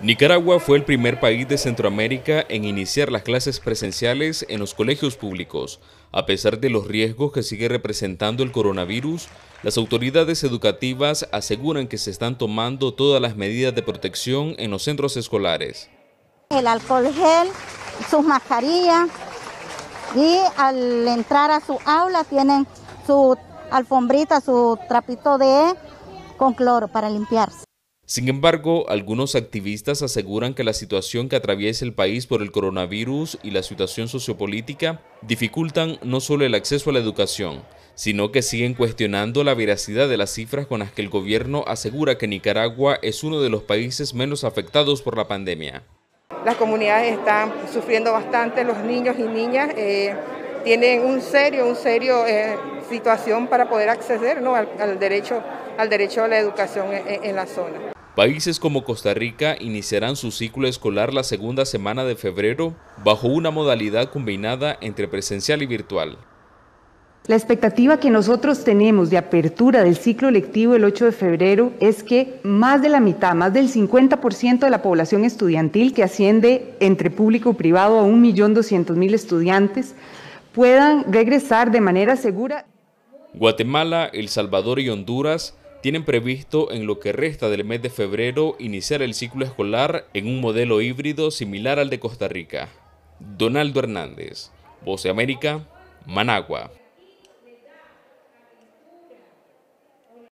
Nicaragua fue el primer país de Centroamérica en iniciar las clases presenciales en los colegios públicos. A pesar de los riesgos que sigue representando el coronavirus, las autoridades educativas aseguran que se están tomando todas las medidas de protección en los centros escolares. El alcohol gel, sus mascarillas y al entrar a su aula tienen su alfombrita, su trapito de con cloro para limpiarse. Sin embargo, algunos activistas aseguran que la situación que atraviesa el país por el coronavirus y la situación sociopolítica dificultan no solo el acceso a la educación, sino que siguen cuestionando la veracidad de las cifras con las que el gobierno asegura que Nicaragua es uno de los países menos afectados por la pandemia. Las comunidades están sufriendo bastante, los niños y niñas tienen un serio situación para poder acceder, ¿no?, al derecho a la educación en la zona. Países como Costa Rica iniciarán su ciclo escolar la segunda semana de febrero bajo una modalidad combinada entre presencial y virtual. La expectativa que nosotros tenemos de apertura del ciclo lectivo el 8 de febrero es que más de la mitad, más del 50% de la población estudiantil, que asciende entre público y privado a 1.200.000 estudiantes, puedan regresar de manera segura. Guatemala, El Salvador y Honduras tienen previsto en lo que resta del mes de febrero iniciar el ciclo escolar en un modelo híbrido similar al de Costa Rica. Donaldo Hernández, Voz de América, Managua.